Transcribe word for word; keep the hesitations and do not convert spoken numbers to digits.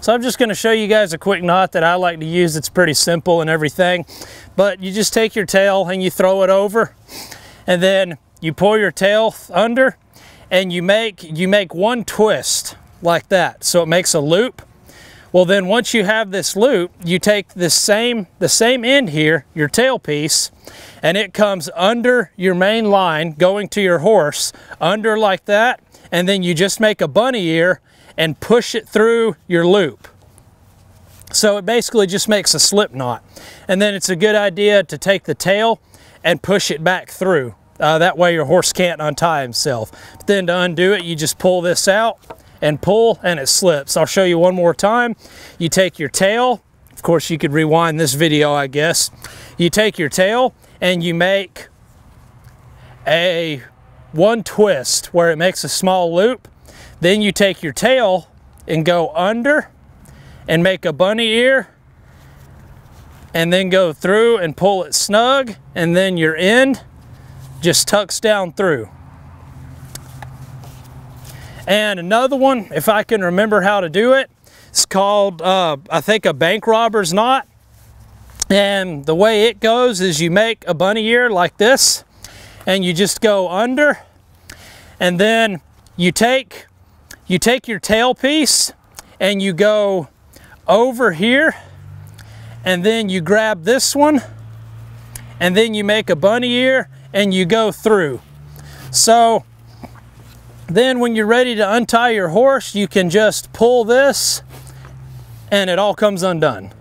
So I'm just going to show you guys a quick knot that I like to use. It's pretty simple and everything, but you just take your tail and you throw it over, and then you pull your tail under and you make you make one twist like that, so it makes a loop. Well, then once you have this loop, you take the same the same end here, your tailpiece, and it comes under your main line going to your horse, under like that, and then you just make a bunny ear and push it through your loop. So it basically just makes a slip knot. And then it's a good idea to take the tail and push it back through. Uh, that way your horse can't untie himself. But then to undo it, you just pull this out and pull, and it slips. I'll show you one more time. You take your tail, of course you could rewind this video, I guess. You take your tail and you make a one twist where it makes a small loop. Then you take your tail and go under and make a bunny ear, and then go through and pull it snug, and then your end just tucks down through. And another one, if I can remember how to do it, it's called, uh, I think, a bank robber's knot. And the way it goes is you make a bunny ear like this, and you just go under, and then you take, you take your tail piece and you go over here, and then you grab this one, and then you make a bunny ear and you go through. So then when you're ready to untie your horse, you can just pull this and it all comes undone.